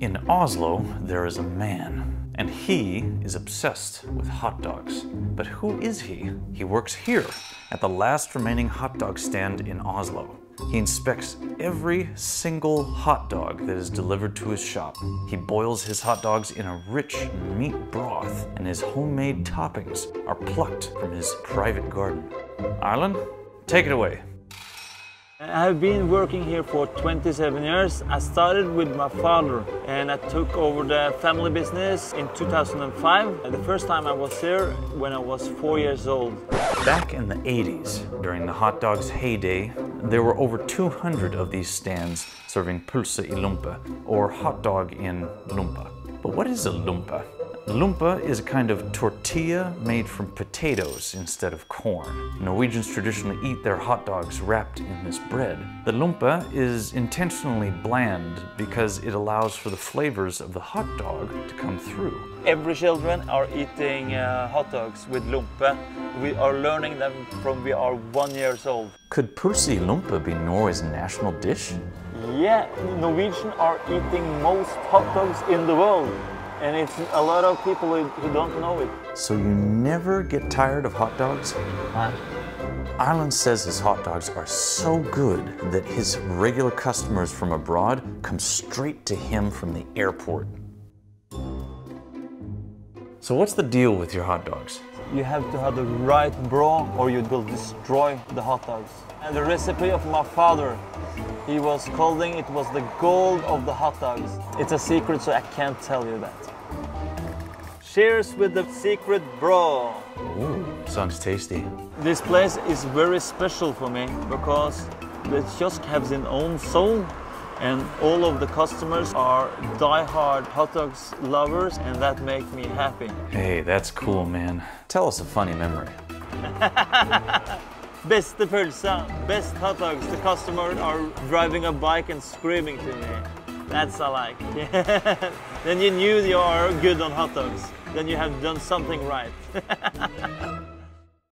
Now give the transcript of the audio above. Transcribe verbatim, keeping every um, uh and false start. In Oslo, there is a man, and he is obsessed with hot dogs. But who is he? He works here, at the last remaining hot dog stand in Oslo. He inspects every single hot dog that is delivered to his shop. He boils his hot dogs in a rich meat broth, and his homemade toppings are plucked from his private garden. Erlend, take it away. I have been working here for twenty-seven years. I started with my father and I took over the family business in two thousand five. The first time I was here when I was four years old. Back in the eighties, during the hot dog's heyday, there were over two hundred of these stands serving pølse i lompe, or hot dog in lumpa. But what is a lumpa? Lumpa is a kind of tortilla made from potatoes instead of corn. Norwegians traditionally eat their hot dogs wrapped in this bread. The lumpa is intentionally bland because it allows for the flavors of the hot dog to come through. Every children are eating uh, hot dogs with lumpa. We are learning them from we are one years old. Could pølse i lompe be Norway's national dish? Yeah, Norwegians are eating most hot dogs in the world. And it's a lot of people who don't know it. So you never get tired of hot dogs? Huh? Erlend says his hot dogs are so good that his regular customers from abroad come straight to him from the airport. So what's the deal with your hot dogs? You have to have the right broth or you will destroy the hot dogs. And the recipe of my father, he was calling it was the gold of the hot dogs. It's a secret, so I can't tell you that. Cheers with the secret bro. Ooh, sounds tasty. This place is very special for me because the kiosk has its own soul and all of the customers are die-hard hot dogs lovers, and that makes me happy. Hey, that's cool, man. Tell us a funny memory. Best pølse, best hot dogs. The customers are driving a bike and screaming to me. That's I like. Then you knew you are good on hot dogs. Then you have done something right.